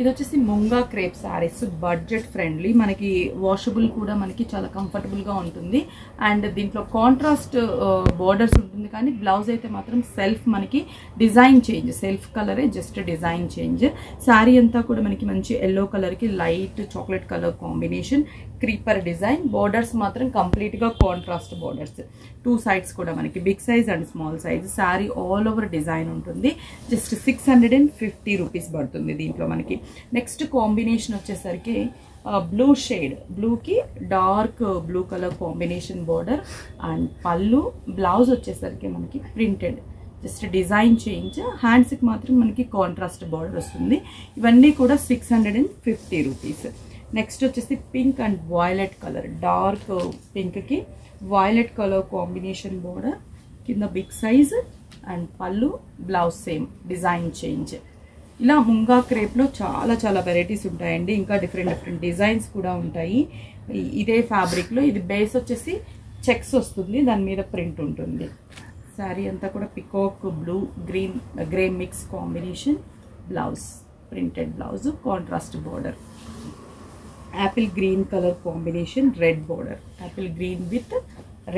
ఇది వచ్చేసి munga crepe saris, budget friendly, మనకి వాషబుల్ కూడా, మనకి చాలా కంఫర్టబుల్గా ఉంటుంది. అండ్ దీంట్లో కాంట్రాస్ట్ బోర్డర్స్ ఉంటుంది, కానీ బ్లౌజ్ అయితే మాత్రం సెల్ఫ్, మనకి డిజైన్ చేంజ్, సెల్ఫ్ కలరే, జస్ట్ డిజైన్ చేంజ్. శారీ అంతా కూడా మనకి మంచి ఎల్లో కలర్కి light chocolate colour combination, creeper design. Borders మాత్రం కంప్లీట్గా కాంట్రాస్ట్ బోర్డర్స్, టూ సైడ్స్ కూడా మనకి big size and small size. Sari all over design ఉంటుంది. జస్ట్ 650 రూపీస్ పడుతుంది దీంట్లో మనకి. నెక్స్ట్ కాంబినేషన్ వచ్చేసరికి బ్లూ షేడ్, బ్లూకి dark blue colour combination border and పళ్ళు. బ్లౌజ్ వచ్చేసరికి మనకి ప్రింటెడ్, జస్ట్ డిజైన్ చేంజ్. హ్యాండ్స్కి మాత్రం మనకి కాంట్రాస్ట్ బార్డర్ వస్తుంది. ఇవన్నీ కూడా 650 రూపీస్. నెక్స్ట్ వచ్చేసి pink and violet colour, dark పింక్కి వైలెట్ కలర్ కాంబినేషన్ బోర్డర్, కింద బిగ్ సైజ్ అండ్ పళ్ళు. Blouse same, design change. ఇలా ముంగా క్రేప్లో చాలా వెరైటీస్ ఉంటాయండి. ఇంకా డిఫరెంట్ డిజైన్స్ కూడా ఉంటాయి. ఇదే ఫ్యాబ్రిక్లో ఇది బేస్ వచ్చేసి చెక్స్ వస్తుంది, దాని మీద ప్రింట్ ఉంటుంది. శారీ అంతా కూడా peacock blue green grey mix combination. Blouse printed blouse, contrast border, apple green colour combination, red border, apple green with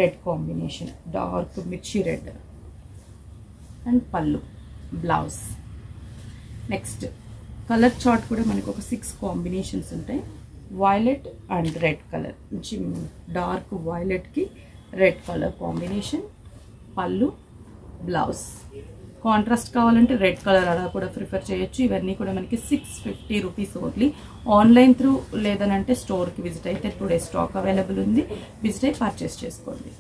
red combination, dark మిర్చి రెడ్ అండ్ పళ్ళు. బ్లౌజ్. నెక్స్ట్ కలర్ చార్ట్ కూడా మనకు ఒక 6 కాంబినేషన్స్ ఉంటాయి. Violet and red colour, dark వైలెట్కి red colour combination, పళ్ళు. Blouse. Contrast కావాలంటే red colour అలా కూడా ప్రిఫర్ చేయొచ్చు. ఇవన్నీ కూడా మనకి 650 రూపీస్ ఓన్లీ. ఆన్లైన్ త్రూ లేదనంటే స్టోర్కి విజిట్ అయితే టుడే స్టాక్ అవైలబుల్ ఉంది. విజిట్ అయి పర్చేస్ చేసుకోండి.